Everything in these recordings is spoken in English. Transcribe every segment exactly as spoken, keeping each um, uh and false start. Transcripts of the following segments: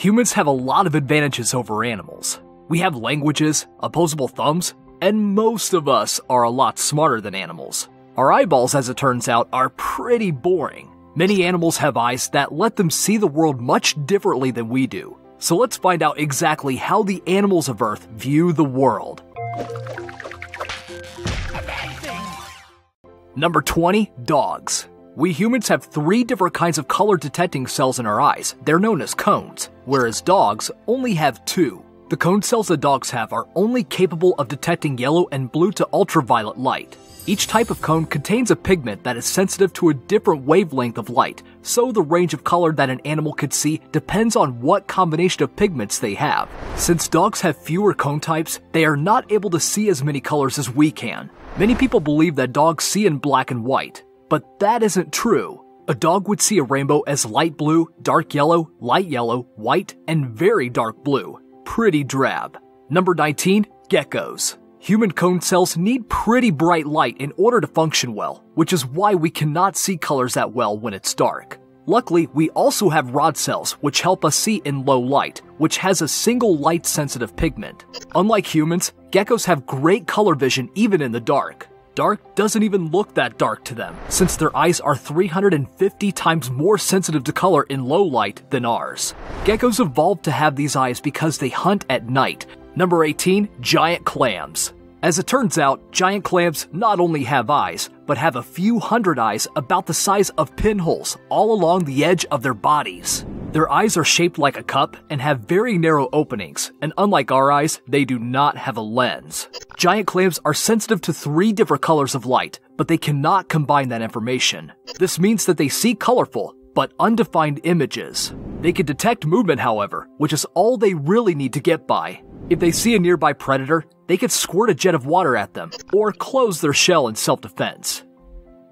Humans have a lot of advantages over animals. We have languages, opposable thumbs, and most of us are a lot smarter than animals. Our eyeballs, as it turns out, are pretty boring. Many animals have eyes that let them see the world much differently than we do. So let's find out exactly how the animals of Earth view the world. Number twenty. Dogs. We humans have three different kinds of color detecting cells in our eyes. They're known as cones, whereas dogs only have two. The cone cells that dogs have are only capable of detecting yellow and blue to ultraviolet light. Each type of cone contains a pigment that is sensitive to a different wavelength of light, so the range of color that an animal could see depends on what combination of pigments they have. Since dogs have fewer cone types, they are not able to see as many colors as we can. Many people believe that dogs see in black and white, but that isn't true. A dog would see a rainbow as light blue, dark yellow, light yellow, white, and very dark blue. Pretty drab. Number nineteen. Geckos. Human cone cells need pretty bright light in order to function well, which is why we cannot see colors that well when it's dark. Luckily, we also have rod cells, which help us see in low light, which has a single light-sensitive pigment. Unlike humans, geckos have great color vision even in the dark. Dark doesn't even look that dark to them, since their eyes are three hundred fifty times more sensitive to color in low light than ours. Geckos evolved to have these eyes because they hunt at night. Number eighteen. Giant clams. As it turns out, giant clams not only have eyes, but have a few hundred eyes about the size of pinholes all along the edge of their bodies. Their eyes are shaped like a cup and have very narrow openings, and unlike our eyes, they do not have a lens. Giant clams are sensitive to three different colors of light, but they cannot combine that information. This means that they see colorful, but undefined images. They can detect movement, however, which is all they really need to get by. If they see a nearby predator, they could squirt a jet of water at them or close their shell in self-defense.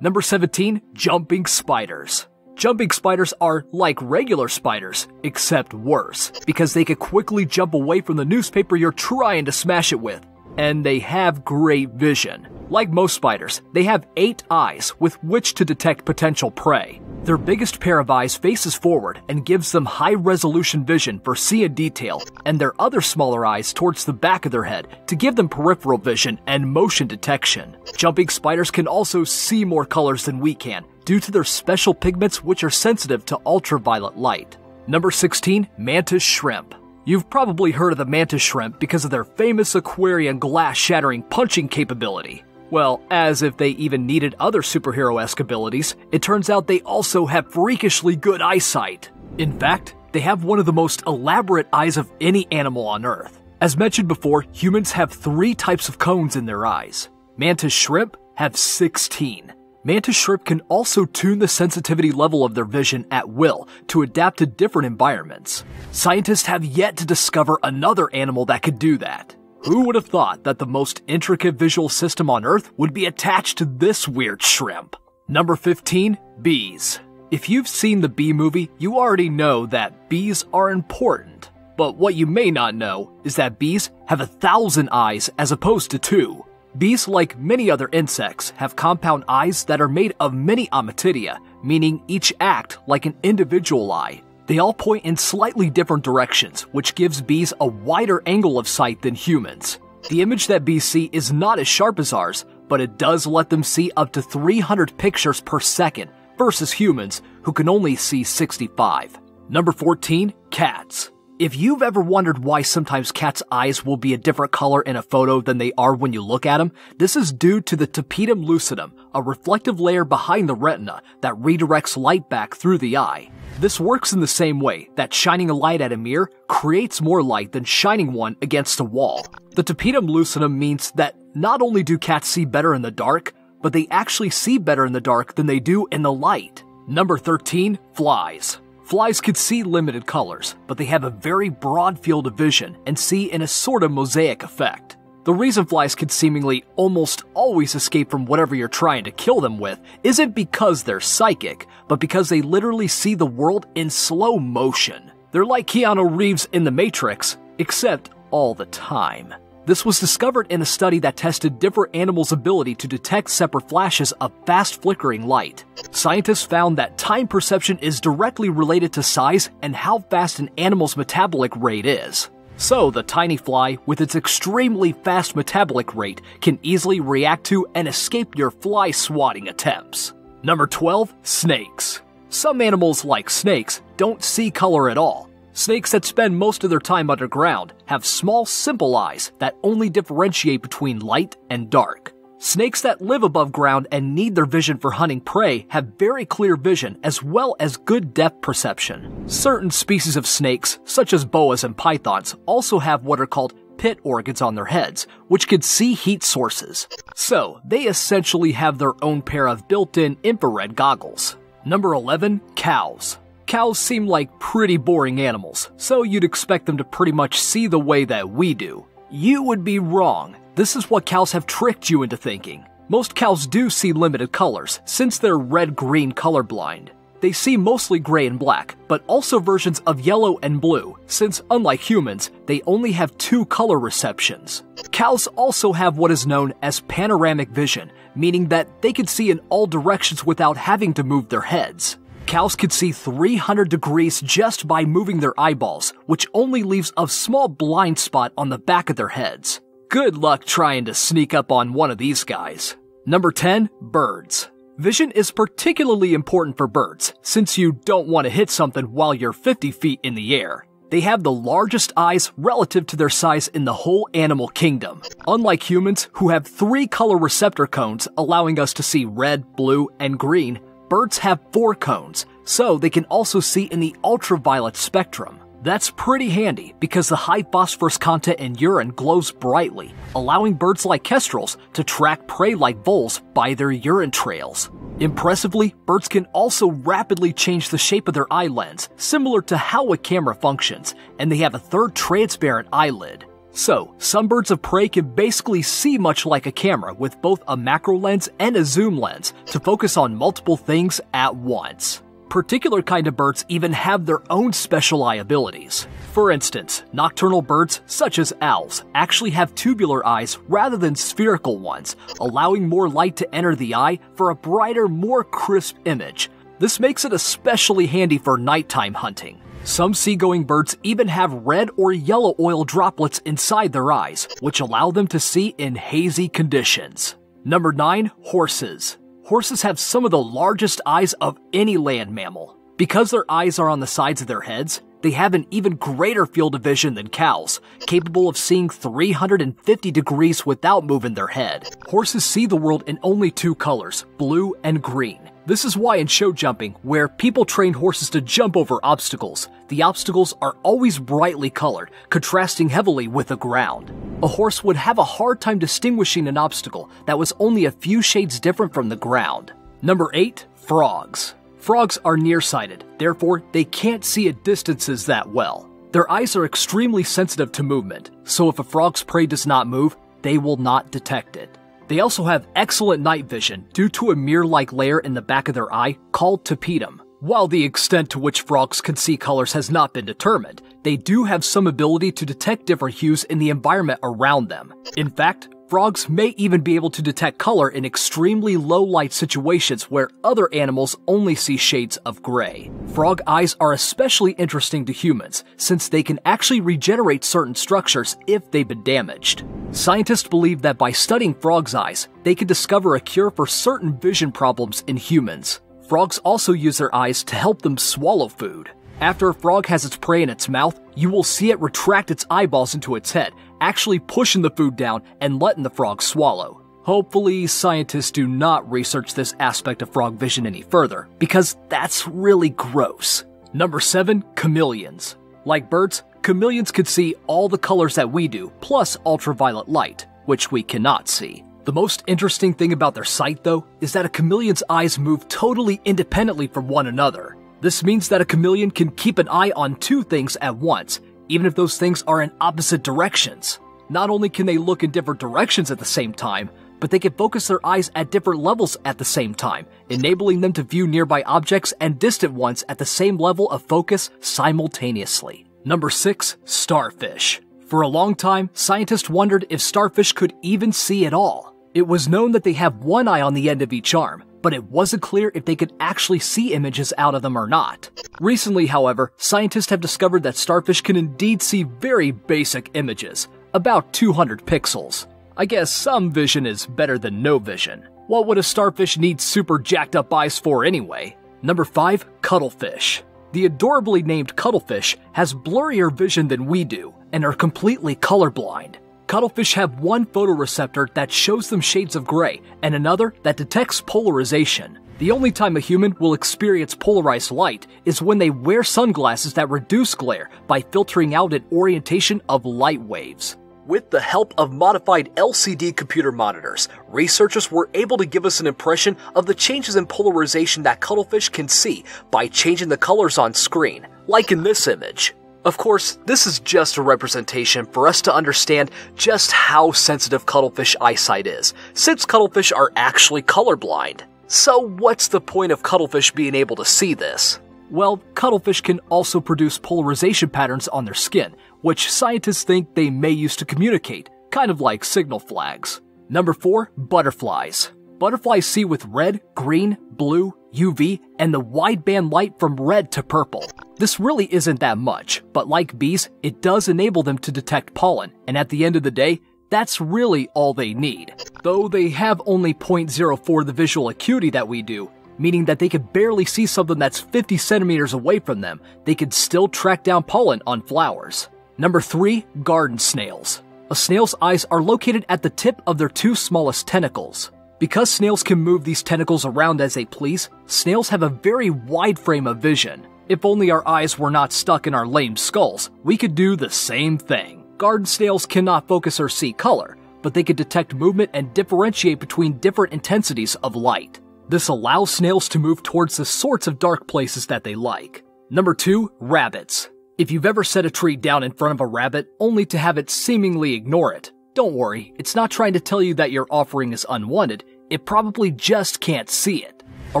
Number seventeen. Jumping spiders. Jumping spiders are like regular spiders, except worse, because they could quickly jump away from the newspaper you're trying to smash it with. And they have great vision. Like most spiders, they have eight eyes with which to detect potential prey. Their biggest pair of eyes faces forward and gives them high-resolution vision for seeing detail, and their other smaller eyes towards the back of their head to give them peripheral vision and motion detection. Jumping spiders can also see more colors than we can due to their special pigments, which are sensitive to ultraviolet light. Number sixteen. Mantis shrimp. You've probably heard of the mantis shrimp because of their famous aquarium glass-shattering punching capability. Well, as if they even needed other superhero-esque abilities, it turns out they also have freakishly good eyesight. In fact, they have one of the most elaborate eyes of any animal on Earth. As mentioned before, humans have three types of cones in their eyes. Mantis shrimp have sixteen. Mantis shrimp can also tune the sensitivity level of their vision at will to adapt to different environments. Scientists have yet to discover another animal that could do that. Who would have thought that the most intricate visual system on Earth would be attached to this weird shrimp? Number fifteen. Bees. If you've seen the Bee movie, you already know that bees are important. But what you may not know is that bees have a thousand eyes as opposed to two. Bees, like many other insects, have compound eyes that are made of many ommatidia, meaning each act like an individual eye. They all point in slightly different directions, which gives bees a wider angle of sight than humans. The image that bees see is not as sharp as ours, but it does let them see up to three hundred pictures per second versus humans, who can only see sixty-five. Number fourteen. Cats. If you've ever wondered why sometimes cats' eyes will be a different color in a photo than they are when you look at them, this is due to the tapetum lucidum, a reflective layer behind the retina that redirects light back through the eye. This works in the same way that shining a light at a mirror creates more light than shining one against a wall. The tapetum lucidum means that not only do cats see better in the dark, but they actually see better in the dark than they do in the light. Number thirteen. Flies. Flies can see limited colors, but they have a very broad field of vision and see in a sort of mosaic effect. The reason flies can seemingly almost always escape from whatever you're trying to kill them with isn't because they're psychic, but because they literally see the world in slow motion. They're like Keanu Reeves in The Matrix, except all the time. This was discovered in a study that tested different animals' ability to detect separate flashes of fast flickering light. Scientists found that time perception is directly related to size and how fast an animal's metabolic rate is. So, the tiny fly, with its extremely fast metabolic rate, can easily react to and escape your fly swatting attempts. Number twelve. Snakes. Some animals, like snakes, don't see color at all. Snakes that spend most of their time underground have small, simple eyes that only differentiate between light and dark. Snakes that live above ground and need their vision for hunting prey have very clear vision as well as good depth perception. Certain species of snakes, such as boas and pythons, also have what are called pit organs on their heads, which can see heat sources. So, they essentially have their own pair of built-in infrared goggles. Number eleven. Cows. Cows seem like pretty boring animals, so you'd expect them to pretty much see the way that we do. You would be wrong. This is what cows have tricked you into thinking. Most cows do see limited colors, since they're red-green colorblind. They see mostly gray and black, but also versions of yellow and blue, since unlike humans, they only have two color receptions. Cows also have what is known as panoramic vision, meaning that they can see in all directions without having to move their heads. Cows could see three hundred degrees just by moving their eyeballs, which only leaves a small blind spot on the back of their heads. Good luck trying to sneak up on one of these guys. Number ten. Birds. Vision is particularly important for birds, since you don't want to hit something while you're fifty feet in the air. They have the largest eyes relative to their size in the whole animal kingdom. Unlike humans, who have three color receptor cones allowing us to see red, blue, and green, birds have four cones, so they can also see in the ultraviolet spectrum. That's pretty handy because the high phosphorus content in urine glows brightly, allowing birds like kestrels to track prey like voles by their urine trails. Impressively, birds can also rapidly change the shape of their eye lens, similar to how a camera functions, and they have a third transparent eyelid. So, some birds of prey can basically see much like a camera with both a macro lens and a zoom lens to focus on multiple things at once. Particular kind of birds even have their own special eye abilities. For instance, nocturnal birds, such as owls, actually have tubular eyes rather than spherical ones, allowing more light to enter the eye for a brighter, more crisp image. This makes it especially handy for nighttime hunting. Some seagoing birds even have red or yellow oil droplets inside their eyes, which allow them to see in hazy conditions. Number nine. Horses. Horses have some of the largest eyes of any land mammal. Because their eyes are on the sides of their heads, they have an even greater field of vision than cows, capable of seeing three hundred fifty degrees without moving their head. Horses see the world in only two colors, blue and green. This is why in show jumping, where people train horses to jump over obstacles, the obstacles are always brightly colored, contrasting heavily with the ground. A horse would have a hard time distinguishing an obstacle that was only a few shades different from the ground. Number eight. Frogs. Frogs are nearsighted, therefore they can't see at distances that well. Their eyes are extremely sensitive to movement, so if a frog's prey does not move, they will not detect it. They also have excellent night vision due to a mirror-like layer in the back of their eye called tapetum. While the extent to which frogs can see colors has not been determined, they do have some ability to detect different hues in the environment around them. In fact, frogs may even be able to detect color in extremely low-light situations where other animals only see shades of gray. Frog eyes are especially interesting to humans, since they can actually regenerate certain structures if they've been damaged. Scientists believe that by studying frogs' eyes, they could discover a cure for certain vision problems in humans. Frogs also use their eyes to help them swallow food. After a frog has its prey in its mouth, you will see it retract its eyeballs into its head, actually pushing the food down and letting the frog swallow. Hopefully, scientists do not research this aspect of frog vision any further, because that's really gross. Number seven. Chameleons. Like birds, chameleons could see all the colors that we do, plus ultraviolet light, which we cannot see. The most interesting thing about their sight, though, is that a chameleon's eyes move totally independently from one another. This means that a chameleon can keep an eye on two things at once, even if those things are in opposite directions. Not only can they look in different directions at the same time, but they can focus their eyes at different levels at the same time, enabling them to view nearby objects and distant ones at the same level of focus simultaneously. Number six. Starfish. For a long time, scientists wondered if starfish could even see at all. It was known that they have one eye on the end of each arm, but it wasn't clear if they could actually see images out of them or not. Recently, however, scientists have discovered that starfish can indeed see very basic images, about two hundred pixels. I guess some vision is better than no vision. What would a starfish need super jacked up eyes for anyway? Number five. Cuttlefish. The adorably named cuttlefish has blurrier vision than we do and are completely colorblind. Cuttlefish have one photoreceptor that shows them shades of gray and another that detects polarization. The only time a human will experience polarized light is when they wear sunglasses that reduce glare by filtering out an orientation of light waves. With the help of modified L C D computer monitors, researchers were able to give us an impression of the changes in polarization that cuttlefish can see by changing the colors on screen, like in this image. Of course, this is just a representation for us to understand just how sensitive cuttlefish eyesight is, since cuttlefish are actually colorblind. So what's the point of cuttlefish being able to see this? Well, cuttlefish can also produce polarization patterns on their skin, which scientists think they may use to communicate, kind of like signal flags. Number four. Butterflies. Butterflies see with red, green, blue, U V, and the wideband light from red to purple. This really isn't that much, but like bees, it does enable them to detect pollen, and at the end of the day, that's really all they need. Though they have only zero point zero four the visual acuity that we do, meaning that they could barely see something that's fifty centimeters away from them, they could still track down pollen on flowers. Number three. Garden snails. A snail's eyes are located at the tip of their two smallest tentacles. Because snails can move these tentacles around as they please, snails have a very wide frame of vision. If only our eyes were not stuck in our lame skulls, we could do the same thing. Garden snails cannot focus or see color, but they could detect movement and differentiate between different intensities of light. This allows snails to move towards the sorts of dark places that they like. Number two. Rabbits. If you've ever set a tree down in front of a rabbit only to have it seemingly ignore it, don't worry, it's not trying to tell you that your offering is unwanted, it probably just can't see it. A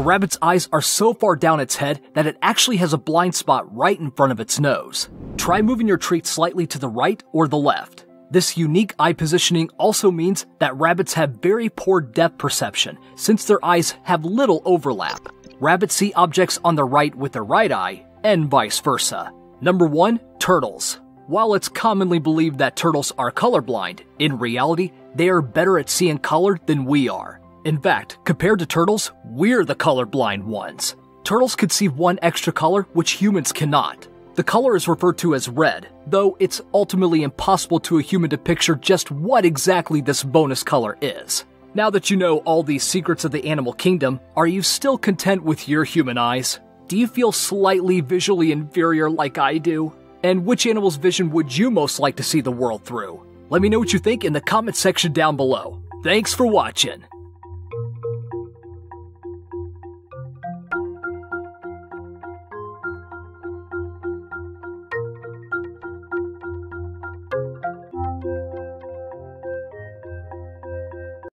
rabbit's eyes are so far down its head that it actually has a blind spot right in front of its nose. Try moving your treat slightly to the right or the left. This unique eye positioning also means that rabbits have very poor depth perception, since their eyes have little overlap. Rabbits see objects on the right with their right eye, and vice versa. Number one. Turtles. While it's commonly believed that turtles are colorblind, in reality, they are better at seeing color than we are. In fact, compared to turtles, we're the colorblind ones. Turtles could see one extra color which humans cannot. The color is referred to as red, though it's ultimately impossible to a human to picture just what exactly this bonus color is. Now that you know all these secrets of the animal kingdom, are you still content with your human eyes? Do you feel slightly visually inferior like I do? And which animal's vision would you most like to see the world through? Let me know what you think in the comment section down below. Thanks for watching!